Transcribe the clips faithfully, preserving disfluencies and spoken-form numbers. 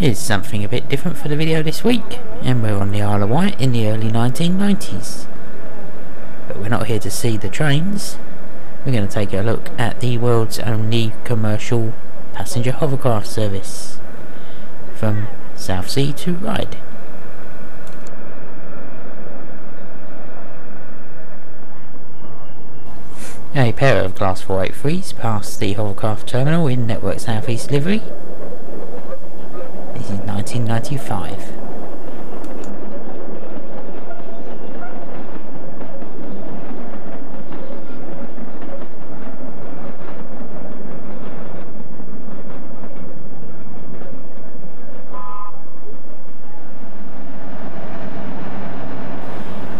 Here's something a bit different for the video this week, and we're on the Isle of Wight in the early nineteen nineties. But we're not here to see the trains, we're going to take a look at the world's only commercial passenger hovercraft service, from Southsea to Ryde. A pair of Class four eighty-threes passed the hovercraft terminal in Network South East livery. This is nineteen ninety-five.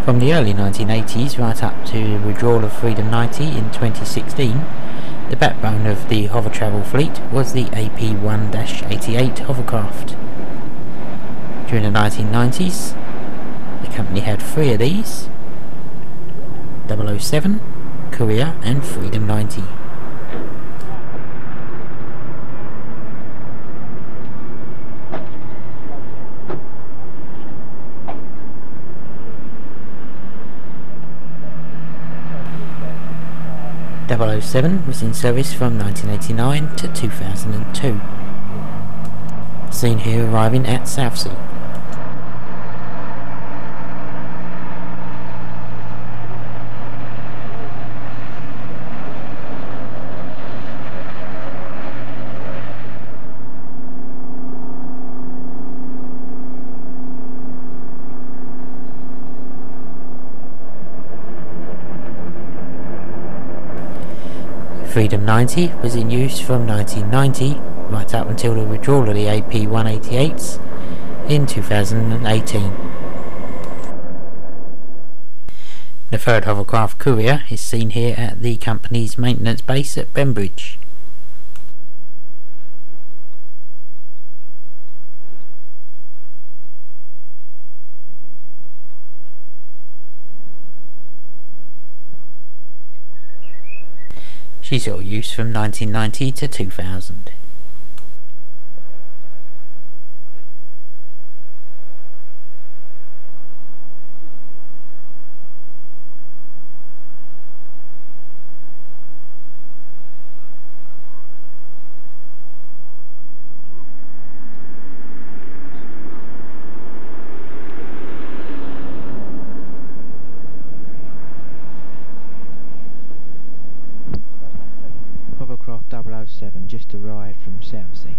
From the early nineteen eighties right up to the withdrawal of Freedom ninety in twenty sixteen, the backbone of the Hovertravel fleet was the A P one eighty-eight hovercraft. During the nineteen nineties, the company had three of these, double oh seven, Korea and Freedom ninety. double oh seven was in service from nineteen eighty-nine to two thousand two. Seen here arriving at Southsea. Freedom ninety was in use from nineteen ninety right up until the withdrawal of the A P one eighty-eights in two thousand eighteen. The third hovercraft, Courier, is seen here at the company's maintenance base at Bembridge. She saw use from nineteen ninety to two thousand. double oh seven just arrived from Southsea.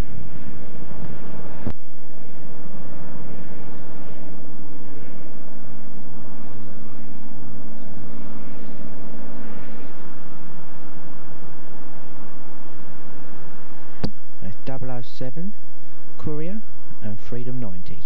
That's double oh seven, Courier and Freedom ninety.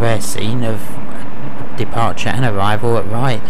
Rare scene of departure and arrival at Ryde.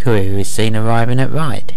Crew is seen arriving at Ryde.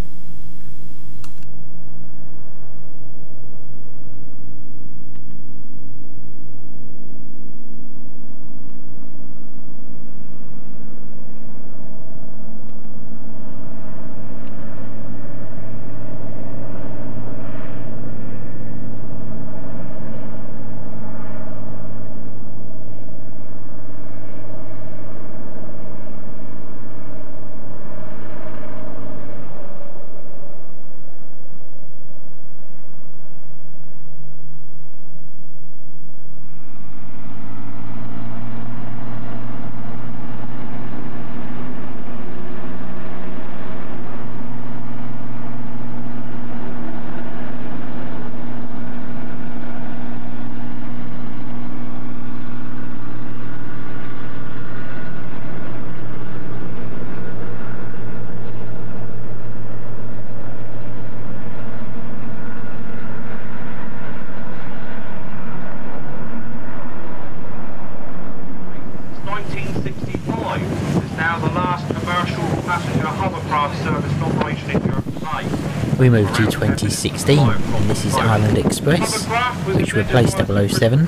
We move to twenty sixteen, and this is Island Express, which replaced double oh seven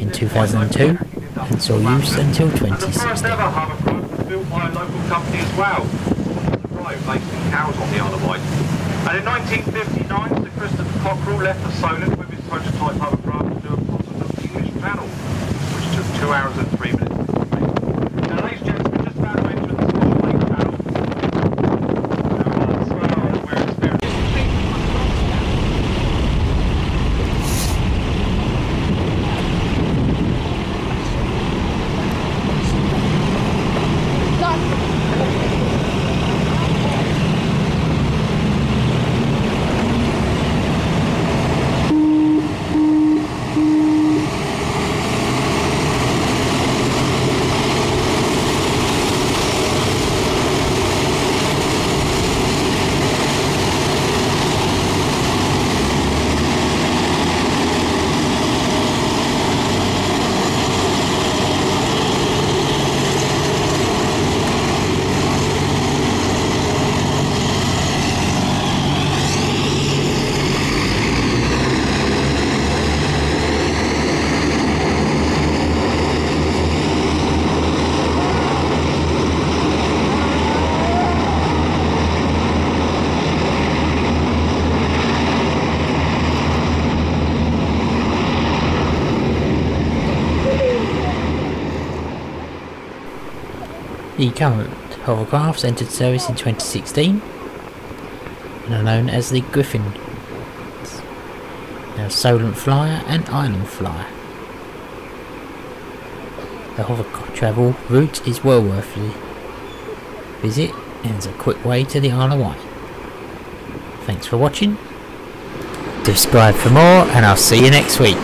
in two thousand two and saw use until twenty sixteen. And in nineteen fifty-nine, Sir Christopher Cockerell left the Solent with his prototype hovercraft to do a crossing of the English Channel, which took two hours and three minutes. The current hovercrafts entered service in twenty sixteen and are known as the Griffin, now Solent Flyer and Island Flyer. The hovertravel route is well worth a visit and is a quick way to the Isle of Wight. Thanks for watching, subscribe for more, and I'll see you next week.